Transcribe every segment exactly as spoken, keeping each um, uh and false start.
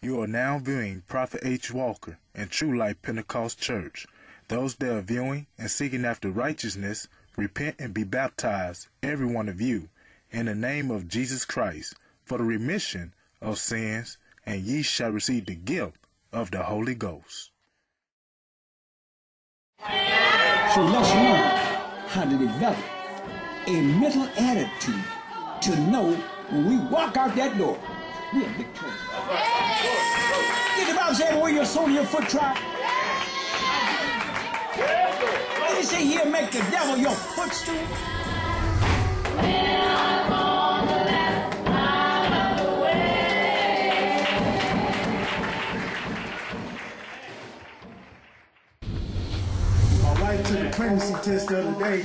You are now viewing Prophet H. Walker and True Light Pentecost Church. Those that are viewing and seeking after righteousness, repent and be baptized, every one of you, in the name of Jesus Christ, for the remission of sins, and ye shall receive the gift of the Holy Ghost. So let's learn how to develop a mental attitude to know when we walk out that door, we are victorious. Did the Bible say everywhere your soul and your foot trod? Did he say he'll make the devil your footstool? When I'm on the left side of the way. My wife took a pregnancy test the other day,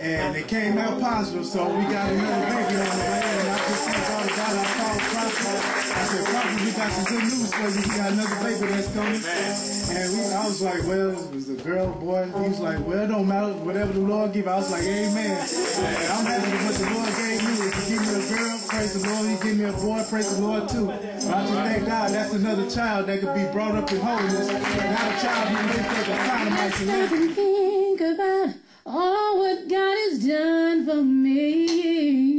and it came out positive, so we got another baby on the way. And I just thank all the God. I called Prophet. I said, Prophet, we got some good news for you. We got another baby that's coming. And we, I was like, well, it was a girl, boy. He was like, well, it don't matter. Whatever the Lord give, I was like, amen. And I'm happy with what the Lord gave me. If he give me a girl, praise the Lord. He give me a boy, praise the Lord, too. But I just thank God that's another child that could be brought up in holiness. And not a child who lives for the dynamite and living. Think about all what God has done for me.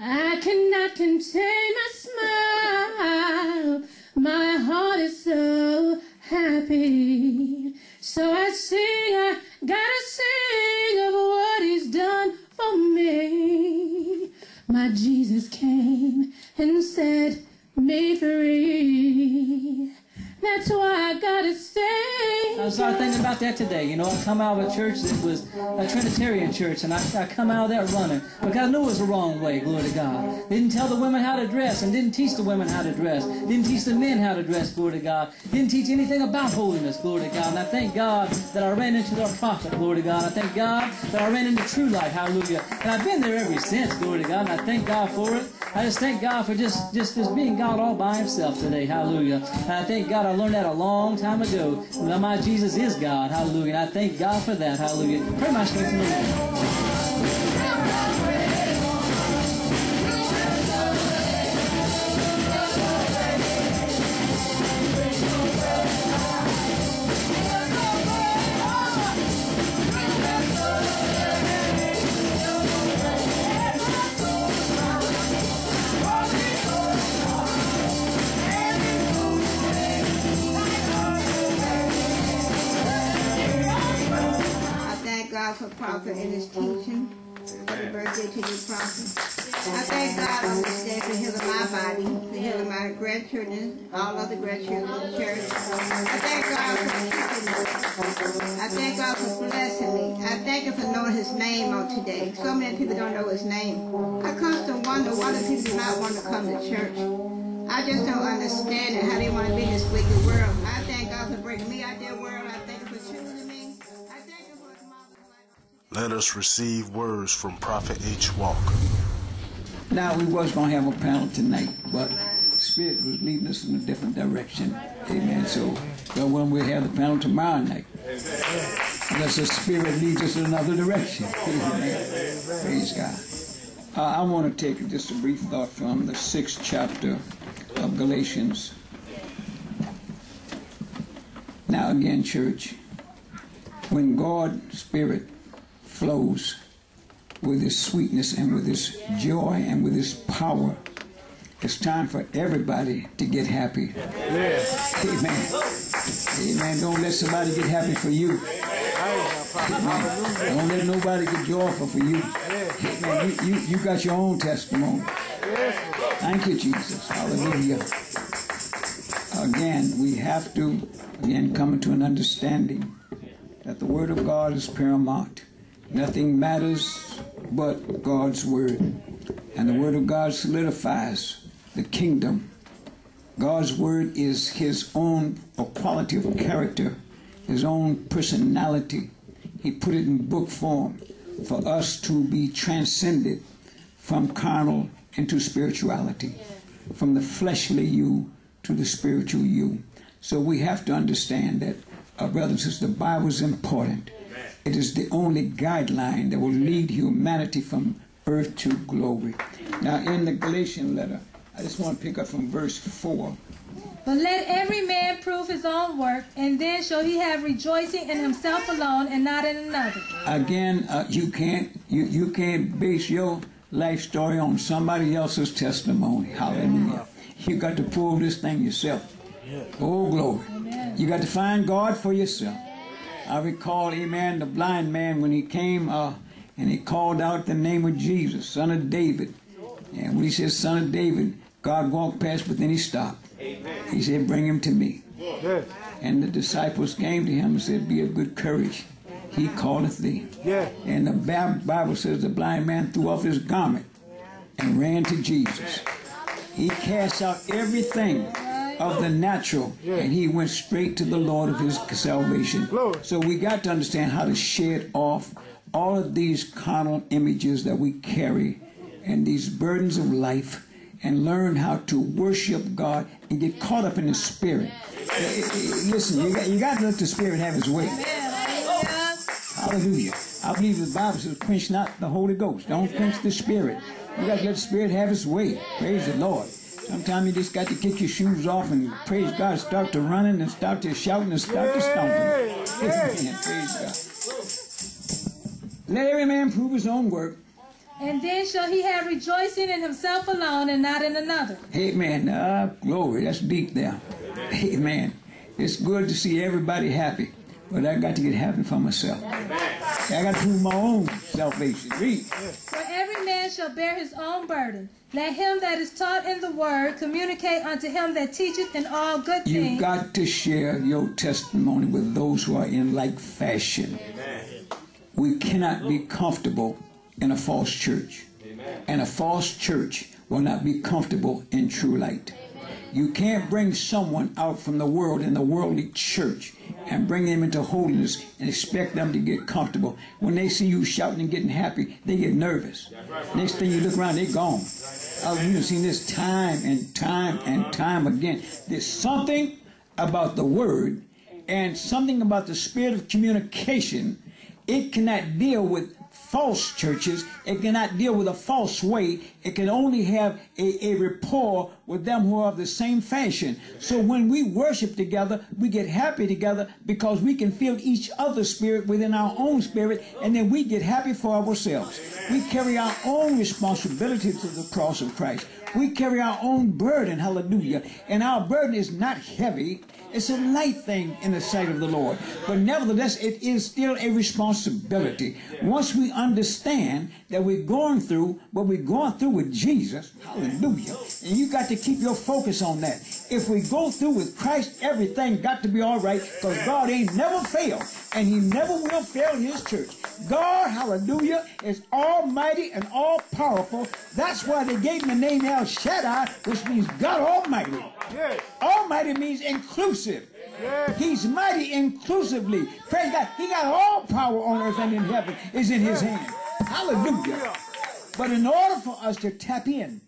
I cannot contain my smile. My heart is so happy. So I sing, I gotta sing of what he's done for me. My Jesus came and set me free. That's why I gotta say. I started thinking about that today. You know, I come out of a church that was a Trinitarian church, and I, I come out of that running because I knew it was the wrong way, glory to God. Didn't tell the women how to dress and didn't teach the women how to dress. Didn't teach the men how to dress, glory to God. Didn't teach anything about holiness, glory to God. And I thank God that I ran into the prophet, glory to God. I thank God that I ran into True Light, hallelujah. And I've been there ever since, glory to God, and I thank God for it. I just thank God for just, just, just being God all by himself today, hallelujah. And I thank God I learned that a long time ago. My Jesus is God, hallelujah. And I thank God for that, hallelujah. Pray my strength in the Lord. God for Prophet and his teaching. Happy birthday to you, Prophet. I thank God on this day for healing my body, for healing my grandchildren, all other grandchildren in the church. I thank God for teaching me. I thank God for blessing me. I thank him for knowing his name on today. So many people don't know his name. I constantly wonder why the people do not want to come to church. I just don't understand it, how they want to be in this wicked world. I thank God for bringing me out of that world. I thank him for choosing me. Let us receive words from Prophet H. Walker. Now, we was going to have a panel tonight, but Spirit was leading us in a different direction. Amen. So, so when we have the panel tomorrow night, unless the Spirit leads us in another direction. Amen. Praise God. Uh, I want to take just a brief thought from the sixth chapter of Galatians. Now again, church, when God's Spirit flows with his sweetness and with his joy and with his power, it's time for everybody to get happy. Yes. Amen. Amen. Don't let somebody get happy for you. Amen. Don't let nobody get joyful for you. Amen. You, you, you got your own testimony. Thank you, Jesus. Hallelujah. Again, we have to, again, come to an understanding that the Word of God is paramount. Nothing matters but God's Word. And the Word of God solidifies the kingdom. God's Word is his own quality of character, his own personality. He put it in book form for us to be transcended from carnal into spirituality, from the fleshly you to the spiritual you. So we have to understand that, our brothers and sisters, the Bible is important. It is the only guideline that will lead humanity from earth to glory. Now, in the Galatian letter, I just want to pick up from verse four. But let every man prove his own work, and then shall he have rejoicing in himself alone and not in another. Again, uh, you can't you, you can't base your life story on somebody else's testimony. Hallelujah. You got to prove this thing yourself. Oh, glory. Amen. You got to find God for yourself. I recall, amen, the blind man when he came uh, and he called out the name of Jesus, Son of David. And when he said, Son of David, God walked past, but then he stopped. Amen. He said, bring him to me. Yes. And the disciples came to him and said, be of good courage. He calleth thee. Yes. And the Bible says the blind man threw off his garment and ran to Jesus. He cast out everything of the natural, and he went straight to the Lord of his salvation. So we got to understand how to shed off all of these carnal images that we carry and these burdens of life, and learn how to worship God and get caught up in the Spirit. Listen, you got, you got to let the Spirit have his way. Hallelujah. I believe the Bible says, quench not the Holy Ghost. Don't quench the Spirit. You got to let the Spirit have his way. Praise the Lord. Sometimes you just got to kick your shoes off and praise God, start to running and start to shouting and start to stomping. Amen. Praise God. Let every man prove his own work. And then shall he have rejoicing in himself alone and not in another. Amen. Ah, glory. That's deep there. Amen. It's good to see everybody happy, but I got to get happy for myself. I got to prove my own salvation. Read. For every man shall bear his own burden. Let him that is taught in the word communicate unto him that teacheth in all good things. You've got to share your testimony with those who are in like fashion. Amen. We cannot be comfortable in a false church. Amen. And a false church will not be comfortable in true light. Amen. You can't bring someone out from the world in the worldly church and bring them into holiness and expect them to get comfortable. When they see you shouting and getting happy, they get nervous. Right. Next thing you look around, they're gone. I've even seen this time and time and time again. There's something about the word and something about the spirit of communication. It cannot deal with false churches. It cannot deal with a false way. It can only have a, a rapport with them who are of the same fashion. So when we worship together, we get happy together because we can feel each other's spirit within our own spirit, and then we get happy for ourselves. We carry our own responsibility to the cross of Christ. We carry our own burden, hallelujah, and our burden is not heavy. It's a light thing in the sight of the Lord. But nevertheless, it is still a responsibility. Once we understand that we're going through, but we're going through with Jesus, hallelujah. And you got to keep your focus on that. If we go through with Christ, everything got to be all right, because God ain't never failed, and he never will fail his church. God, hallelujah, is almighty and all-powerful. That's why they gave him the name El Shaddai, which means God Almighty. Yes. Almighty means inclusive. Yes. He's mighty inclusively. Praise God. He got all power on earth and in heaven is in his hand. Hallelujah. But in order for us to tap in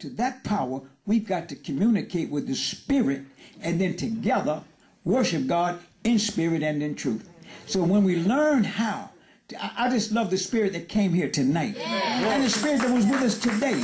to that power, we've got to communicate with the Spirit and then together worship God in spirit and in truth. So when we learn how, I just love the Spirit that came here tonight. Yeah. And the Spirit that was with us today.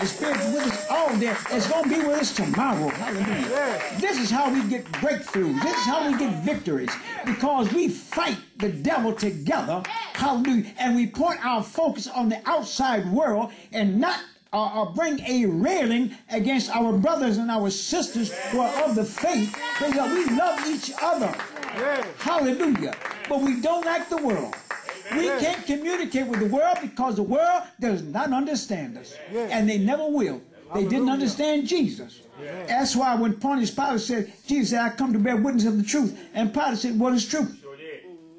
The Spirit with us all day. It's going to be with us tomorrow. Hallelujah. Yeah. This is how we get breakthroughs. This is how we get victories. Because we fight the devil together. Hallelujah. And we point our focus on the outside world and not uh, or bring a railing against our brothers and our sisters who are of the faith. Because we love each other. Yeah. Hallelujah. But we don't like the world. We can't communicate with the world because the world does not understand us. And they never will. They didn't understand Jesus. That's why when Pontius Pilate said, Jesus said, I come to bear witness of the truth. And Pilate said, what is truth?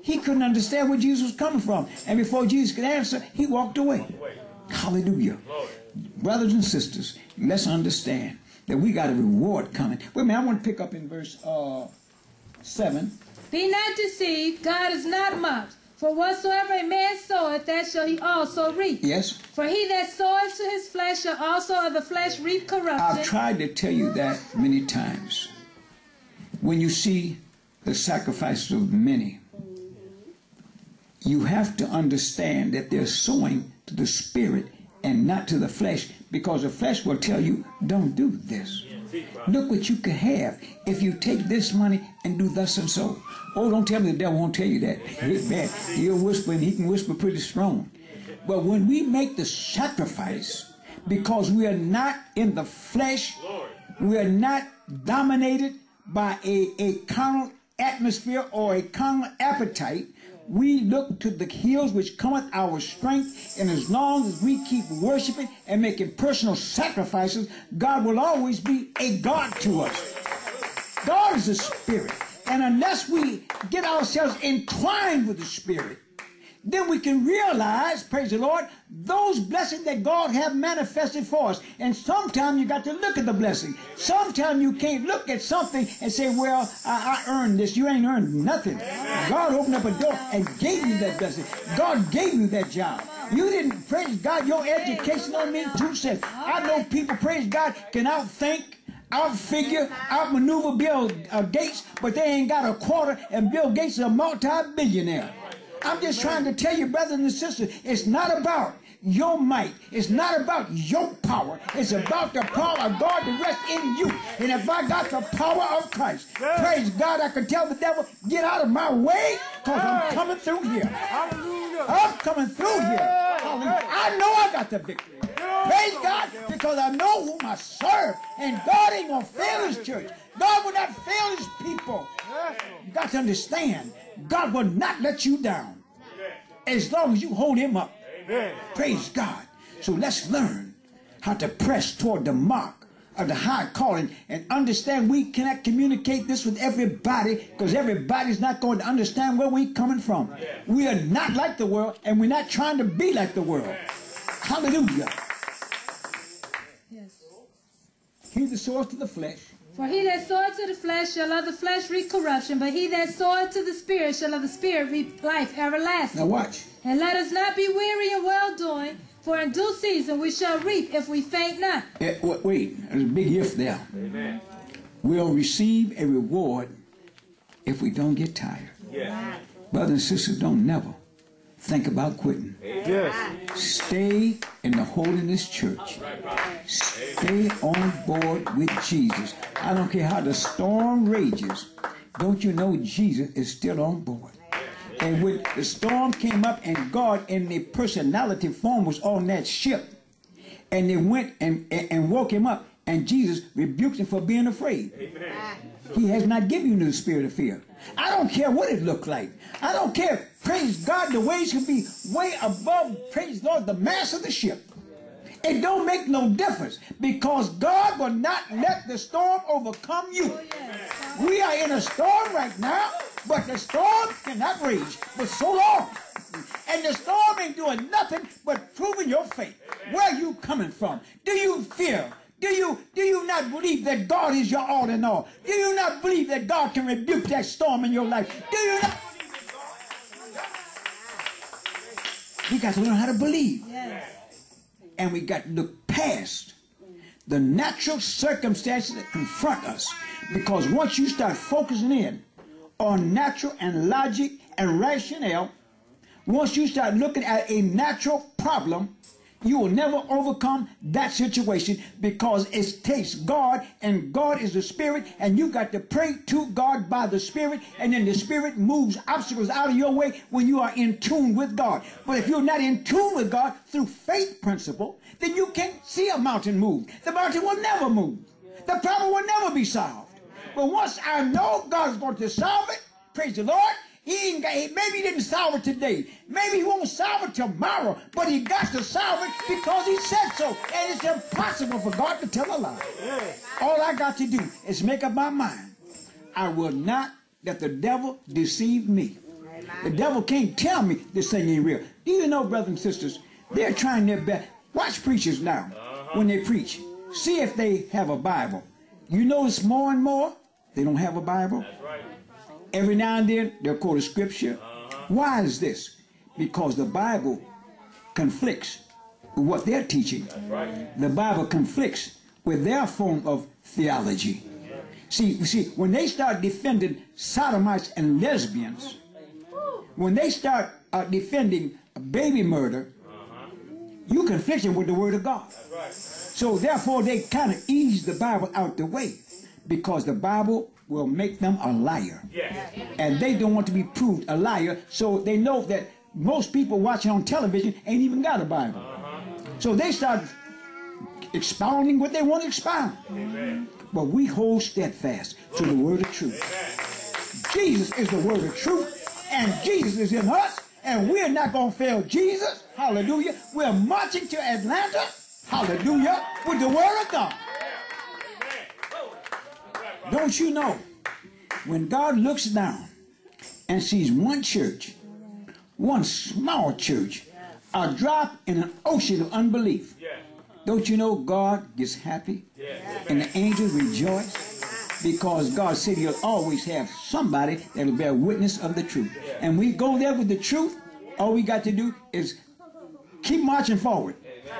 He couldn't understand where Jesus was coming from. And before Jesus could answer, he walked away. Hallelujah. Brothers and sisters, let's understand that we got a reward coming. Wait a minute, I want to pick up in verse uh, seven. Be not deceived, God is not mocked. For whatsoever a man soweth, that shall he also reap. Yes. For he that soweth to his flesh shall also of the flesh reap corruption. I've tried to tell you that many times. When you see the sacrifices of many, you have to understand that they're sowing to the spirit and not to the flesh, because the flesh will tell you, don't do this. Look what you could have if you take this money and do thus and so. Oh, don't tell me the devil won't tell you that. Amen. He'll whisper, and he can whisper pretty strong. But when we make the sacrifice, because we are not in the flesh, we are not dominated by a, a carnal atmosphere or a carnal appetite, we look to the hills which cometh our strength, and as long as we keep worshiping and making personal sacrifices, God will always be a God to us. God is a spirit, and unless we get ourselves entwined with the spirit, then we can realize, praise the Lord, those blessings that God have manifested for us. And sometimes you got to look at the blessing. Sometimes you can't look at something and say, well, I, I earned this. You ain't earned nothing. God opened up a door and gave you that blessing. God gave you that job. You didn't, praise God, your education don't mean two cents. I know people, praise God, can outthink, outfigure, outmaneuver Bill uh, Gates, but they ain't got a quarter, and Bill Gates is a multi-billionaire. I'm just trying to tell you, brothers and sisters, it's not about your might. It's not about your power. It's about the power of God to rest in you. And if I got the power of Christ, praise God, I can tell the devil, get out of my way, because I'm coming through here. I'm coming through here. I know I got the victory. Praise God, because I know whom I serve. And God ain't going to fail his church. God will not fail his people. You got to understand, God will not let you down as long as you hold him up. Amen. Praise God. So let's learn how to press toward the mark of the high calling, and understand we cannot communicate this with everybody, because everybody's not going to understand where we're coming from. We are not like the world, and we're not trying to be like the world. Hallelujah. Yes. He's the source of the flesh. For he that soweth to the flesh shall of the flesh reap corruption, but he that soweth to the Spirit shall of the Spirit reap life everlasting. Now watch. And let us not be weary in well-doing, for in due season we shall reap if we faint not. Uh, wait, there's a big if there. Amen. We'll receive a reward if we don't get tired. Yes. Brothers and sisters, don't never think about quitting. Yes. Stay in the holiness church. Stay on board with Jesus. I don't care how the storm rages. Don't you know Jesus is still on board? And when the storm came up and God in the personality form was on that ship, and they went and, and, and woke him up, and Jesus rebuked him for being afraid. Amen. He has not given you the spirit of fear. I don't care what it looked like. I don't care. Praise God, the waves can be way above, praise Lord, the mass of the ship. It don't make no difference, because God will not let the storm overcome you. We are in a storm right now, but the storm cannot rage for so long. And the storm ain't doing nothing but proving your faith. Where are you coming from? Do you fear? Do you, do you not believe that God is your all in all? Do you not believe that God can rebuke that storm in your life? Do you not? We got to learn how to believe. Yes. And we got to look past the natural circumstances that confront us. Because once you start focusing in on natural and logic and rationale, once you start looking at a natural problem, you will never overcome that situation, because it takes God, and God is the Spirit, and you got to pray to God by the Spirit, and then the Spirit moves obstacles out of your way when you are in tune with God. But if you're not in tune with God through faith principle, then you can't see a mountain move. The mountain will never move. The problem will never be solved. But once I know God's going to solve it, praise the Lord, He ain't got, maybe he didn't solve it today. Maybe he won't solve it tomorrow, but he got to solve it because he said so. And it's impossible for God to tell a lie. All I got to do is make up my mind. I will not let the devil deceive me. The devil can't tell me this thing ain't real. Do you know, brothers and sisters, they're trying their best. Watch preachers now when they preach. See if they have a Bible. You notice more and more, they don't have a Bible. Every now and then, they'll quote a scripture. Why is this? Because the Bible conflicts with what they're teaching. The Bible conflicts with their form of theology. See, see, when they start defending sodomites and lesbians, when they start uh, defending baby murder, You're conflicting with the Word of God. That's right. So therefore, they kind of ease the Bible out the way, because the Bible will make them a liar. Yeah. And they don't want to be proved a liar, so they know that most people watching on television ain't even got a Bible. Uh-huh. So they start expounding what they want to expound. Amen. But we hold steadfast to the word of truth. Amen. Jesus is the word of truth, and Jesus is in us, and we're not going to fail Jesus. Hallelujah. We're marching to Atlanta. Hallelujah. With the word of God. Don't you know, when God looks down and sees one church, one small church, a drop in an ocean of unbelief, don't you know God gets happy and the angels rejoice? Because God said he'll always have somebody that will bear witness of the truth. And we go there with the truth. All we got to do is keep marching forward.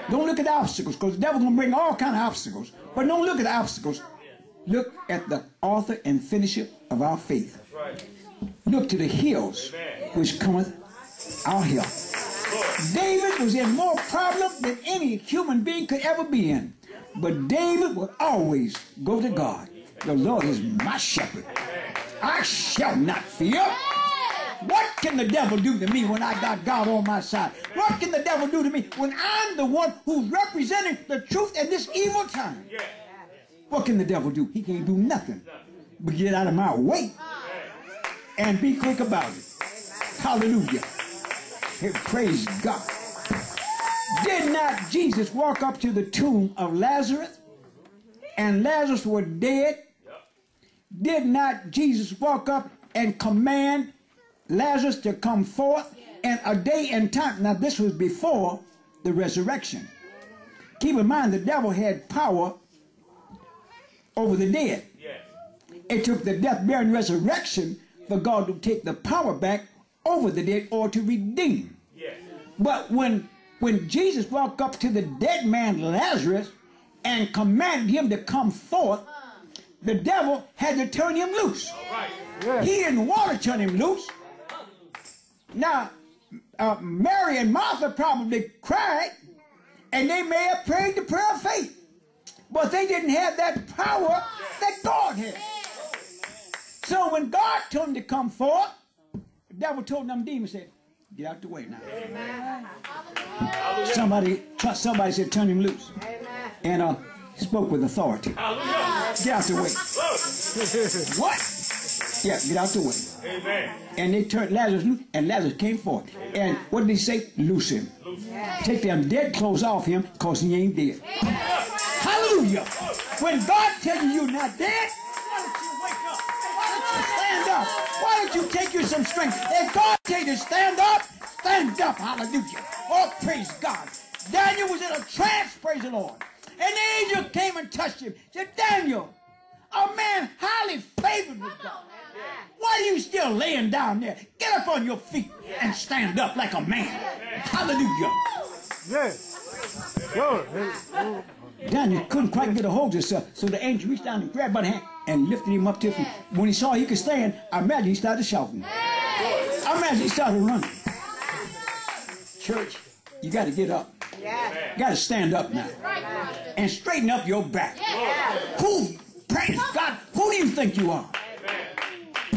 Don't look at the obstacles, because the devil's going to bring all kinds of obstacles. But don't look at the obstacles. Look at the author and finisher of our faith. Right. Look to the hills, amen, which cometh our help. Lord. David was in more problems than any human being could ever be in. But David will always go to God. The Lord is my shepherd. Amen. I shall not fear. What can the devil do to me when I got God on my side? What can the devil do to me when I'm the one who's representing the truth at this evil time? Yeah. What can the devil do? He can't do nothing but get out of my way and be quick about it. Hallelujah. Hey, praise God. Did not Jesus walk up to the tomb of Lazarus, and Lazarus was dead? Did not Jesus walk up and command Lazarus to come forth in a day and time? Now, this was before the resurrection. Keep in mind, the devil had power over the dead. Yes. It took the death, burial, and resurrection for God to take the power back over the dead, or to redeem. Yes. But when when Jesus walked up to the dead man Lazarus and commanded him to come forth, the devil had to turn him loose. Right. Yes. He didn't want to turn him loose. Now, uh, Mary and Martha probably cried, and they may have prayed the prayer of faith. But they didn't have that power that God had. So when God told them to come forth, the devil told them demons, said, get out the way now. Amen. Somebody, somebody said, turn him loose. Amen. And uh, spoke with authority. Hallelujah. Get out the way. What? Yeah, get out the way. Amen. And they turned Lazarus loose, and Lazarus came forth. Amen. And what did he say? Loose him. Yeah. Take them dead clothes off him, because he ain't dead. Amen. Hallelujah. When God tells you you're not dead, why don't you wake up? Why don't you stand up? Why don't you take you some strength? If God tells you to stand up, stand up. Hallelujah. Oh, praise God. Daniel was in a trance, praise the Lord. An angel came and touched him. Said, Daniel, a man highly favored with God, why are you still laying down there? Get up on your feet and stand up like a man. Hallelujah. Yes. Glory. Glory. Daniel couldn't quite get a hold of himself, so the angel reached down and grabbed by the hand and lifted him up to him. When he saw he could stand, I imagine he started shouting. I imagine he started running. Church, you got to get up. You got to stand up now and straighten up your back. Who, praise God, who do you think you are?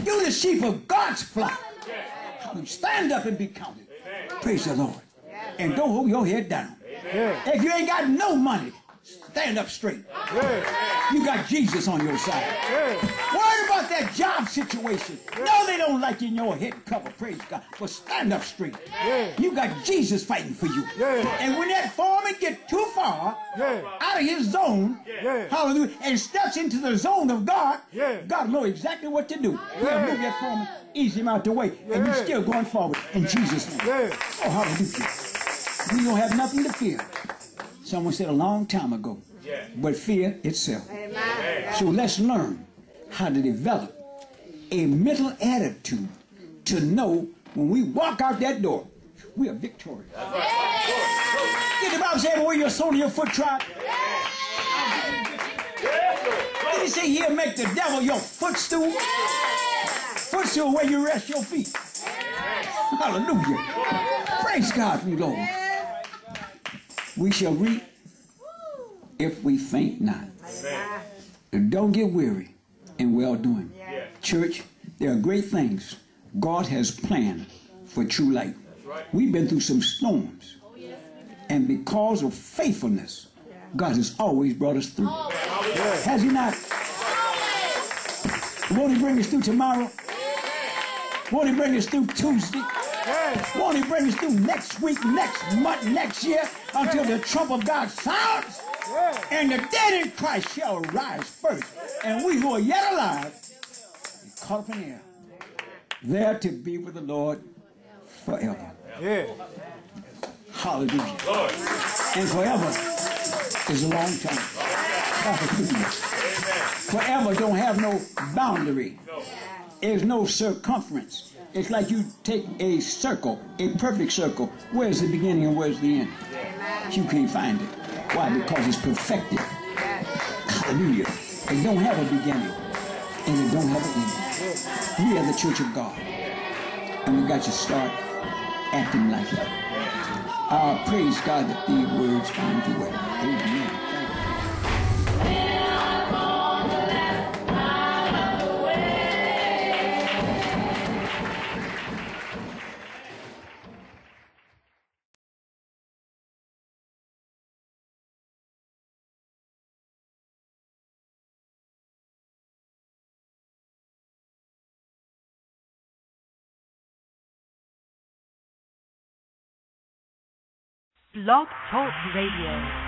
You're the sheep of God's flock. Stand up and be counted. Praise the Lord. And don't hold your head down. If you ain't got no money, stand up straight. Yeah. You got Jesus on your side. Yeah. Worry about that job situation. Yeah. No, they don't like you in your head cover, praise God. But stand up straight. Yeah. You got Jesus fighting for you. Yeah. And when that foreman gets too far yeah. out of his zone, yeah. hallelujah, and steps into the zone of God, yeah. God knows exactly what to do. Yeah. He'll move that foreman, ease him out the way, yeah. and you're still going forward in Jesus' name. Yeah. Oh, hallelujah. We don't have nothing to fear. Someone said a long time ago, yeah. but fear itself. Amen. So let's learn how to develop a mental attitude to know when we walk out that door, we are victorious. Yeah. Did the Bible say, where your soul and your foot trod? Yeah. Did he say he'll make the devil your footstool? Yeah. Footstool where you rest your feet. Yeah. Hallelujah. Yeah. Praise God, Lord. Yeah. We shall reap if we faint not. Amen. Don't get weary in well doing. Yeah. Church, there are great things God has planned for True Light. Right. We've been through some storms. Oh, yes. And because of faithfulness, yeah, God has always brought us through. Always. Yes. Has He not? Always. Won't He bring us through tomorrow? Yes. Won't He bring us through Tuesday? Yes. Won't He bring us through next week, next month, next year, until yes, the trump of God sounds? Yes. And the dead in Christ shall rise first. And we who are yet alive, caught up in the air, there to be with the Lord forever. Yeah. Hallelujah. Lord. And forever is a long time. Hallelujah. Amen. Forever don't have no boundary. No. There's no circumference. It's like you take a circle, a perfect circle. Where's the beginning and where's the end? You can't find it. Why? Because it's perfected. Hallelujah. It don't have a beginning and it don't have an end. We are the church of God. And we got to start acting like it. Uh, praise God that these words find your way. Amen. Thank you. Blog Talk Radio.